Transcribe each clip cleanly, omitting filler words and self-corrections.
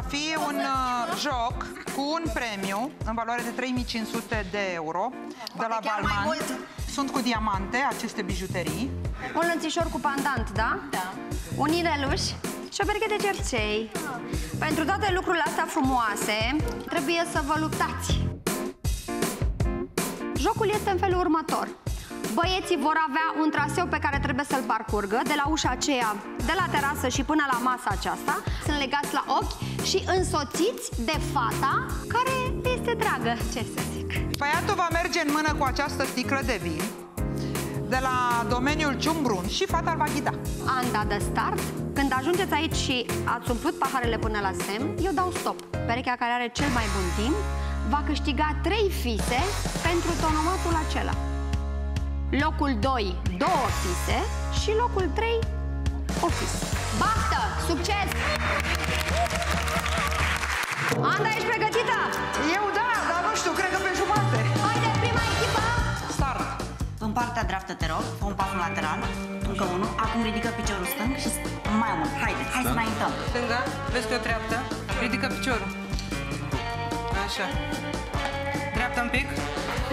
va fi un joc cu un premiu în valoare de 3500 de euro de la Balmain. Sunt cu diamante aceste bijuterii. Un lănțișor cu pandant, da? Da. Un ineluș și o berghe de cercei. Pentru toate lucrurile astea frumoase, trebuie să vă luptați. Jocul este în felul următor. Băieții vor avea un traseu pe care trebuie să-l parcurgă de la ușa aceea, de la terasă și până la masa aceasta. Sunt legați la ochi și însoțiți de fata care este dragă, ce să zic. Băiatul va merge în mână cu această sticlă de vin de la domeniul Ciumbrun și fata îl va ghida. Am dat de start. Când ajungeți aici și ați umplut paharele până la semn, eu dau stop. Perechea care are cel mai bun timp va câștiga 3 fise pentru tonomatul acela. Locul 2, 2 fise și locul 3, o fise. Baftă! Succes! Anda, ești pregătită? Eu da, dar nu știu, cred că pe jumate. Haide, prima echipă! Start! În partea dreaptă, te rog, fă un pas lateral, încă unul, acum ridică piciorul stâng și mai mult. Haide, hai să înaintăm. Stânga, vezi pe o dreaptă, ridică piciorul. Așa. Dreapta un pic.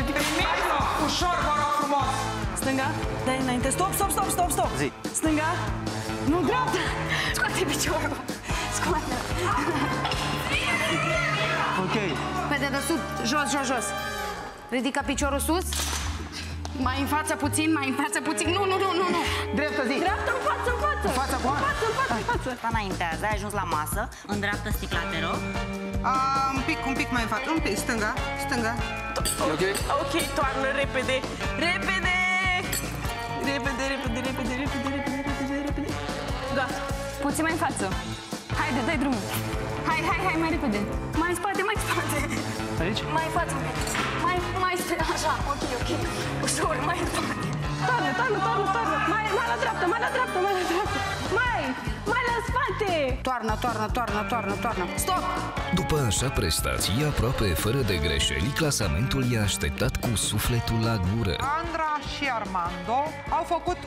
Ridică mișto! Ușor, vă rog frumos! Stânga, dai înainte. Stop, stop, stop, stop, stop! Zi! Stânga, nu dreapta! Scoate piciorul! Scoate! Ok. Pe dedesubt, jos, jos, jos. Ridică piciorul sus. Mai în față puțin, mai în față puțin. Nu, nu, nu, nu, nu. Dreapta, zi! Dreapta, în față, în față! În față, în față, în față, în față! Înaintează, ai ajuns la masă. În dreapta sticla, te rog. Un pic mai în față, un pic, stânga, stânga. Ok? Ok, toarnă, repede, repede! Repede, repede, repede, repede, repede, repede. Gata. Puțin mai în față. Haide, dai drumul. Hai, hai, hai, mai repede. Mai în spate, mai în spate. Aici? Mai în față, mai spate, așa, ok, ok. Ușor, mai în spate. Toarnă, toarnă, toarnă, toarnă. Mai la dreapta, mai la dreapta, mai la dreapta. Mai la spate! Toarnă, toarnă, toarnă, toarnă, toarnă. Stop! După așa prestație, aproape fără de greșeli, clasamentul i-a așteptat cu sufletul la gură. Andra și Armando au făcut 1,50.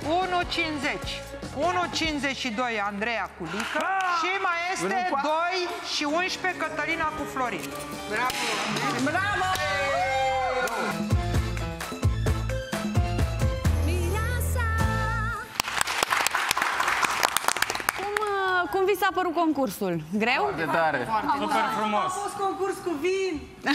1,52 Andreea cu Lică și mai este 2,11 Cătălina cu Florin. Bravo! Bravo! Cum vi s-a părut concursul? Greu? Foarte tare! Super frumos! A fost concurs cu vin,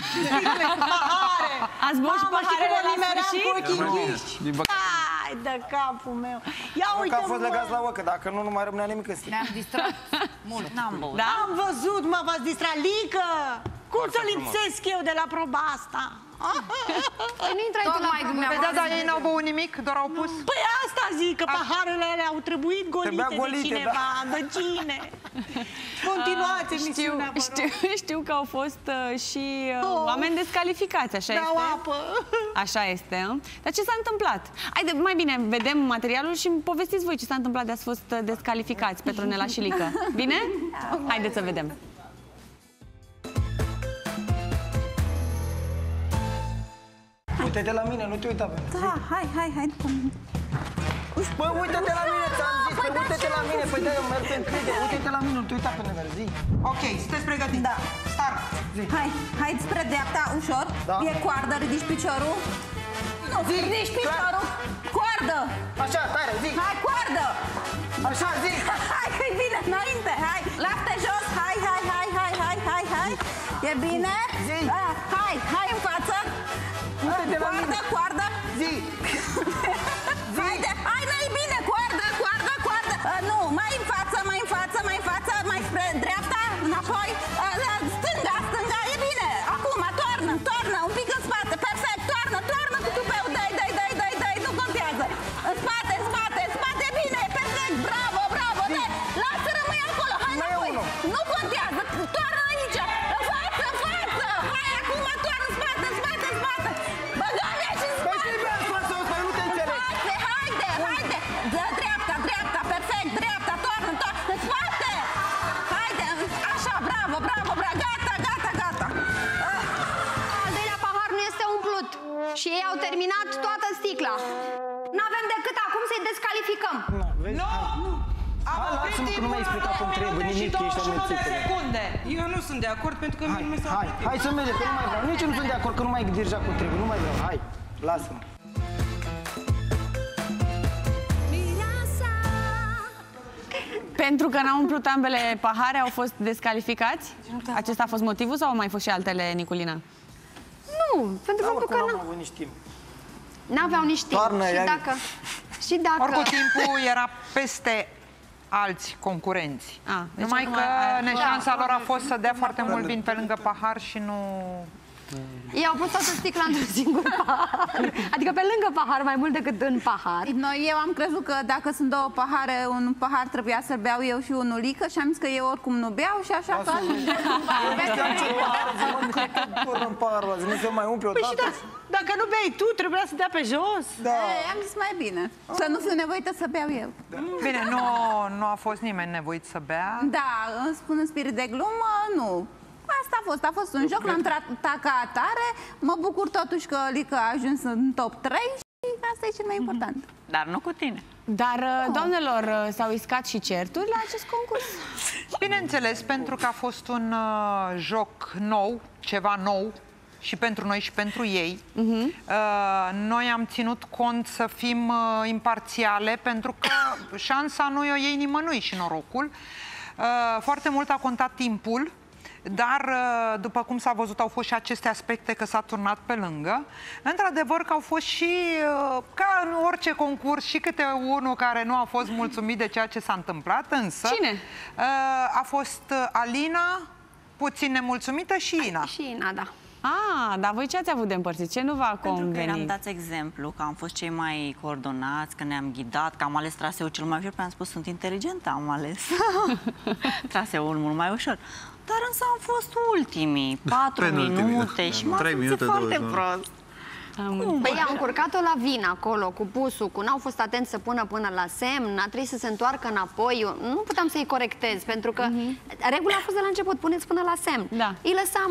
sticle, pahare! Ați băut și paharele la sfârșit? Hai de capul meu! Ia uite! Că am fost legați la ocă, dacă nu mai rămânea nimic în stil. Ne-am distrat mult, n-am băut. Am văzut, mă, v-ați distrat, Lică! Cum să lipsesc eu de la proba asta? Nu intrai tu la proba. Da, dar ei n-au băut nimic, doar au pus... Păi asta zic, că paharele alea au trebuit golite de cineva, de cine? Continuați emisiunea, vă rog. Știu că au fost și oameni descalificați, așa este? Dau apă. Așa este, dar ce s-a întâmplat? Haide, mai bine, vedem materialul și povestiți voi ce s-a întâmplat de ați fost descalificați, Petronela și Lică. Bine? Haideți să vedem. Uite-te la mine, nu te uita pe mine. Da, hai, hai, hai. Bă, uite-te la mine, ți-am zis, bă, uite-te la mine, păi dă-i, merg pe încredere, uite-te la mine, nu te uita pe mine, zi. Ok, sunteți pregătiți? Da. Start, zi. Hai, hai spre dreapta, ușor, e coardă, ridici piciorul. Nu, ridici piciorul, coardă. Așa, tare, zi. Hai, coardă. Așa, zi. Hai, că e bine, înainte, hai, lapte jos, hai, hai, hai, hai, hai, hai, hai. E bine? Zi. Hai, hai în față. Coardă, coardă! Zi! Haide, haide, e bine! Coardă, coardă, coardă! Nu, mai în față, mai în față, mai în față, mai spre dreapta, înapoi, stânga, stânga, e bine! Acum, toarnă, toarnă, un pic în spate, perfect, toarnă, toarnă cu tupeu, dai, dai, dai, dai, dai, nu contează! În spate, în spate, în spate, e bine, e perfect, bravo, bravo, dai, lasă, rămâi acolo, hai înapoi, nu contează, toarnă aici, în față, în față, hai, acum, toarnă, în spate, în spate, în spate! Și ei au terminat toată sticla. N-avem decât acum să-i descalificăm. Nu! Hai, lasă-mă că nu mi-ai explicat cum trebuie nimic, că ești secunde. Eu nu sunt de acord pentru că nu mi s-a plătit. Hai să mergem, că nu mai vreau. Nici eu nu sunt de acord că nu mai dirija cum trebuie. Nu mai vreau. Hai, lasă-mă. Pentru că n-au umplut ambele pahare, au fost descalificați? Acesta a fost motivul sau au mai fost și altele, Niculina? Nu, pentru faptul că n-am avut nici timp. N-aveau nici timp. Și dacă... Oricum timpul era peste... alți concurenți. Numai că neșansa lor a fost să dea foarte mult vin pe lângă pahar și nu... Ei au pus toată sticla într-un singur pahar. Adică pe lângă pahar, mai mult decât în pahar. Eu am crezut că dacă sunt două pahare, un pahar trebuia să-l beau eu și unul Lică și am zis că eu oricum nu beau și așa că... Dacă nu bei tu, trebuia să dea pe jos. Am zis mai bine. Să nu fiu nevoită să beau eu. Bine, nu a fost nimeni nevoit să bea. Da, îmi spun în spirit de glumă, nu. Asta a fost un joc, l-am tratat ca atare, mă bucur totuși că Lica a ajuns în top 3 și asta e cel mai important. Dar nu cu tine. Dar, doamnelor, s-au iscat și certuri la acest concurs? Bineînțeles, pentru că a fost un joc nou, ceva nou, și pentru noi și pentru ei. Noi am ținut cont să fim imparțiale, pentru că șansa nu o iei nimănui și norocul. Foarte mult a contat timpul. Dar, după cum s-a văzut, au fost și aceste aspecte că s-a turnat pe lângă. Într-adevăr că au fost și, ca în orice concurs, și câte unul care nu a fost mulțumit de ceea ce s-a întâmplat, însă... Cine? A fost Alina, puțin nemulțumită, și Ina. Și Ina, da. Dar voi ce ați avut de împărțit? Ce nu v-a convenit? Pentru că ne-am dat exemplu, că am fost cei mai coordonați, că ne-am ghidat, că am ales traseul cel mai ușor, pentru că am spus, sunt inteligentă, am ales traseul mult mai ușor. Dar însă am fost ultimii, 4 minute și m-am simțit foarte prost. Păi i-a încurcat-o la vin acolo, cu pusul, cu n-au fost atenți să pună până la semn, a trebuit să se întoarcă înapoi, eu nu puteam să-i corectez, pentru că regula a fost de la început, puneți până la semn. Îi lăsam,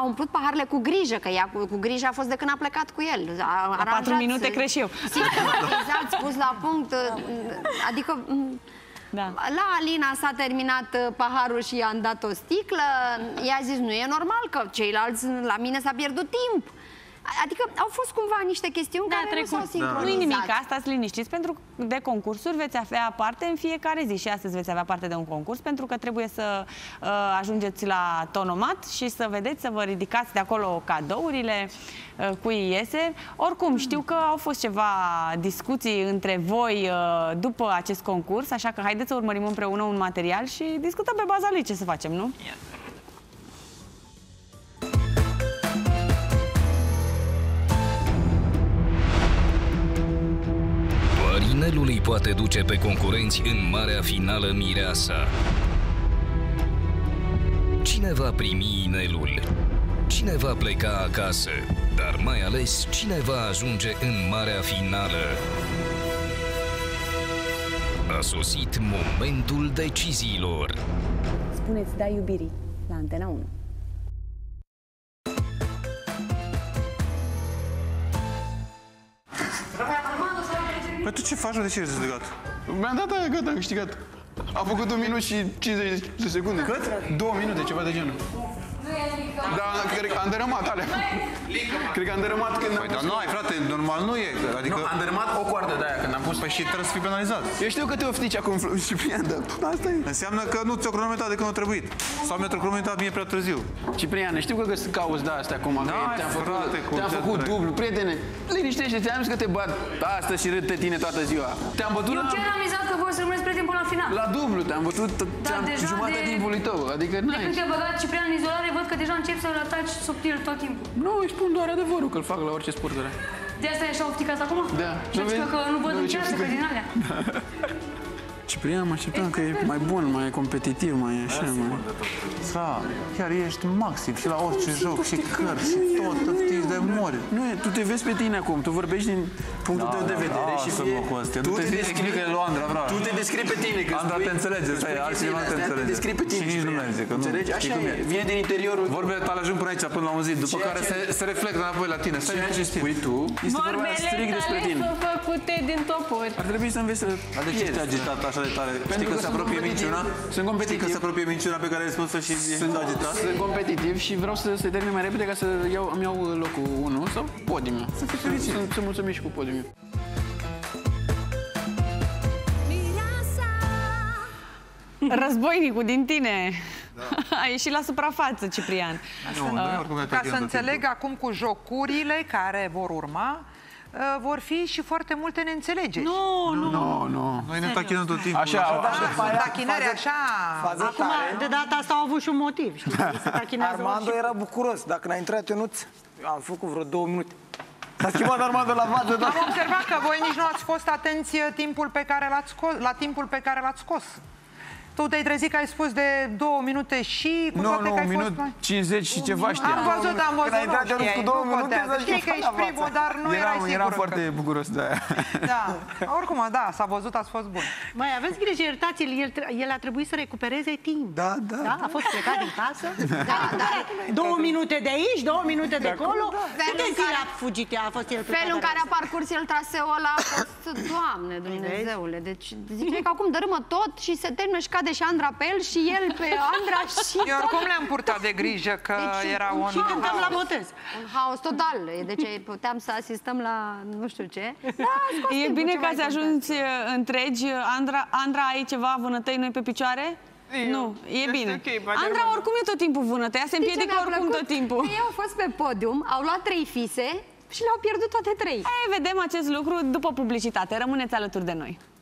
au umplut paharele cu grijă, că ea cu grijă a fost de când a plecat cu el. La 4 minute cred și eu. Exact, spus la punct, adică... La Alina s-a terminat paharul și i-am dat o sticlă. I-a zis, nu e normal că ceilalți, la mine s-a pierdut timp. Adică au fost cumva niște chestiuni care nu s-au sincronizat. Nu-i nimic, stați liniștiți, pentru că de concursuri veți avea parte în fiecare zi. Și astăzi veți avea parte de un concurs, pentru că trebuie să ajungeți la Tonomat și să vedeți, să vă ridicați de acolo cadourile, cui iese. Oricum, știu că au fost ceva discuții între voi după acest concurs, așa că haideți să urmărim împreună un material și discutăm pe baza lui ce să facem, nu? Inelul îi poate duce pe concurenți în marea finală mireasa. Cine va primi inelul? Cine va pleca acasă? Dar mai ales, cine va ajunge în marea finală? A sosit momentul deciziilor. Spuneți da iubirii la Antena 1. Păi tu ce faci? De ce ești legat? Mi-am dat aia, gata, am câștigat. A făcut 1 minut și 50 de secunde. Cât? 2 minute, ceva de genul. Dar cred că am dărâmat alea. Cred că am dărâmat când... Păi, dar nu ai, frate, normal nu e. Adică am dărâmat o coardă de aia când am pus... Păi și trebuie să fii penalizat. Eu știu că te oftici acum și Ciprian, dar asta e. Înseamnă că nu ți-o cronometrat de când a trebuit. Sau mi-o cronometrat mie prea târziu. Ciprian, știu că cauți de astea acum. Te-am făcut dublu, prietene. Liniștește, ți-am zis că te bat astăzi și râd de tine toată ziua. Te-am bătut la... Eu chiar am izat că voi să rămâneți prieteni până la final. La dublu, te-am bătut jumătate timpului tău. Adică n-ai. De când te-a băgat Ciprian în izolare, văd că deja începi să-l ataci subtil tot timpul. Nu, îi spun doar adevărul că-l fac la orice sport. De asta ești ofticat acum? Da. Pentru că nu văd în ceață, că din alea. Ciprian, mă așteptam că e mai bun, mai competitiv, mai așa, mai... Da, chiar ești maxim și la orice joc, și cărți, și tot, îți de mori. Nu e, tu te vezi pe tine acum, tu vorbești din punctul tău de vedere și fie... Tu te descrii că e Luandra, bravo. Tu te descrii pe tine. Andra te înțelege, altcineva te înțelege. Și nici nu merge, că nu știi cum e. Vine din interiorul. Vorbele tale ajung până aici, până la un zid, după care se reflectă înapoi la tine. Ceea ce spui tu este vorba strict despre tine. Vorbele tale sunt făcute din topuri. Ar trebui să înveți să... Dar de ce ești agitat așa de tare? Știi că se apropie minciuna? Sunt competitiv. Știi că se apropie minciuna pe care ai spus-o și ești agitat? Sunt competitiv și vreau să se termine mai repede ca să îmi iau locul 1 sau podiumul. Să fii fericit. Sunt mulțumit și cu podiumul. Războinicul din tine. Da. A ieșit la suprafață, Ciprian. Ca să înțeleg acum cu jocurile care vor urma, vor fi și foarte multe neînțelegeri. Nu. Noi ne tachinăm tot timpul. Așa. Acum, de data asta au avut și un motiv. Armando era bucuros. Dacă n-a intrat Ionuț, am făcut vreo 2 minute. S-a schimbat Armando la față, da? Am observat că voi nici nu ați fost atenți timpul pe care l-ați scos, la timpul pe care l-ați scos. Tu te-ai trezit că ai spus de 2 minute și... Nu, un minut 50 și ceva știam. Am văzut. Când ai intrat Ionuț cu 2 minute, știi că ești primul, dar nu erai sigur. Eram foarte bucuros de aia. Da, oricum, da, s-a văzut, ați fost bun. Mai aveți grijă, iertați-l, el a trebuit să recupereze timp. Da. A fost plecat din casă. 2 minute de aici, 2 minute de acolo. Câte zile a fugit ea, a fost el plecat? Felul în care a parcurs el traseul ăla a fost, Doamne Dumnezeule, deci zice că acum dărâmă tot și se termină și de Andra pe el și el pe Andra și... Eu oricum le-am purtat de grijă că deci, era un... Și cântăm la botez. Un haos total. Deci puteam să asistăm la nu știu ce. Da, e bine că ați ajuns întregi. Andra, ai ceva vânătăi noi pe picioare? Nu, e bine. Andra oricum e tot timpul vânătăi. Ea se împiedică oricum tot timpul. Ei au fost pe podium, au luat 3 fise și le-au pierdut toate 3. Vedem acest lucru după publicitate. Rămâneți alături de noi.